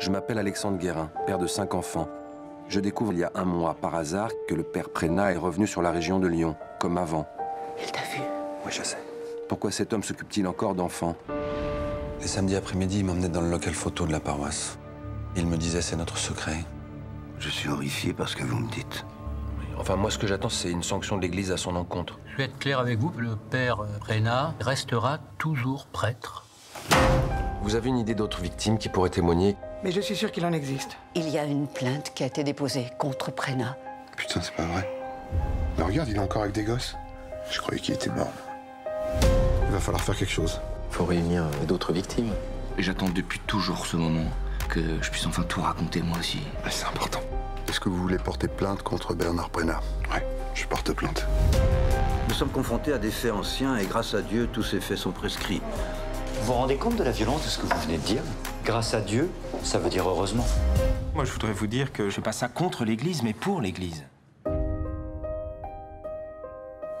Je m'appelle Alexandre Guérin, père de 5 enfants. Je découvre il y a 1 mois, par hasard, que le père Preynat est revenu sur la région de Lyon, comme avant. Il t'a vu? Oui, je sais. Pourquoi cet homme s'occupe-t-il encore d'enfants? Les samedis après-midi, il m'emmenait dans le local photo de la paroisse. Il me disait, c'est notre secret. Je suis horrifié par ce que vous me dites. Enfin, moi, ce que j'attends, c'est une sanction de l'Église à son encontre. Je vais être clair avec vous, le père Preynat restera toujours prêtre. Vous avez une idée d'autres victimes qui pourraient témoigner? Mais je suis sûr qu'il en existe. Il y a une plainte qui a été déposée contre Preynat. Putain, c'est pas vrai. Mais regarde, il est encore avec des gosses. Je croyais qu'il était mort. Il va falloir faire quelque chose. Faut réunir d'autres victimes. J'attends depuis toujours ce moment que je puisse enfin tout raconter moi aussi. C'est important. Est-ce que vous voulez porter plainte contre Bernard Preynat? Ouais, je porte plainte. Nous sommes confrontés à des faits anciens et grâce à Dieu, tous ces faits sont prescrits. Vous vous rendez compte de la violence de ce que vous venez de dire? Grâce à Dieu, ça veut dire heureusement. Moi, je voudrais vous dire que je fais pas ça contre l'Église, mais pour l'Église.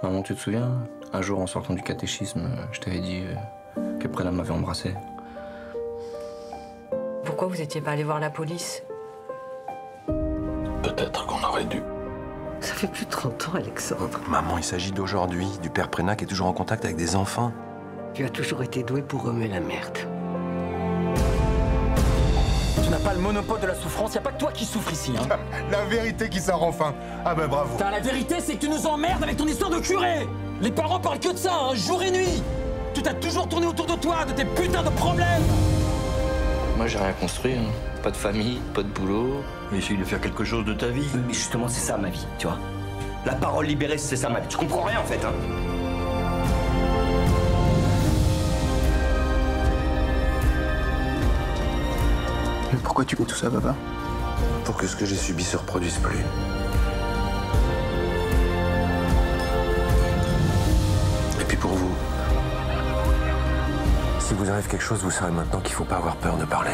Maman, tu te souviens? Un jour, en sortant du catéchisme, je t'avais dit que Preynat m'avait embrassé. Pourquoi vous n'étiez pas allé voir la police? Peut-être qu'on aurait dû. Ça fait plus de 30 ans, Alexandre. Maman, il s'agit d'aujourd'hui, du père Preynat qui est toujours en contact avec des enfants. Tu as toujours été doué pour remuer la merde. Tu n'as pas le monopole de la souffrance, y a pas que toi qui souffre ici, hein. La vérité qui sort enfin. Ah ben bravo. Putain, la vérité, c'est que tu nous emmerdes avec ton histoire de curé. Les parents parlent que de ça, hein, jour et nuit. Tout a toujours tourné autour de toi, de tes putains de problèmes. Moi, j'ai rien construit, hein. Pas de famille, pas de boulot. Mais essaye de faire quelque chose de ta vie. Mais justement, c'est ça ma vie, tu vois. La parole libérée, c'est ça ma vie. Tu comprends rien en fait, hein. Mais pourquoi tu fais tout ça, papa? Pour que ce que j'ai subi se reproduise plus. Et puis pour vous. Si vous arrive quelque chose, vous savez maintenant qu'il ne faut pas avoir peur de parler.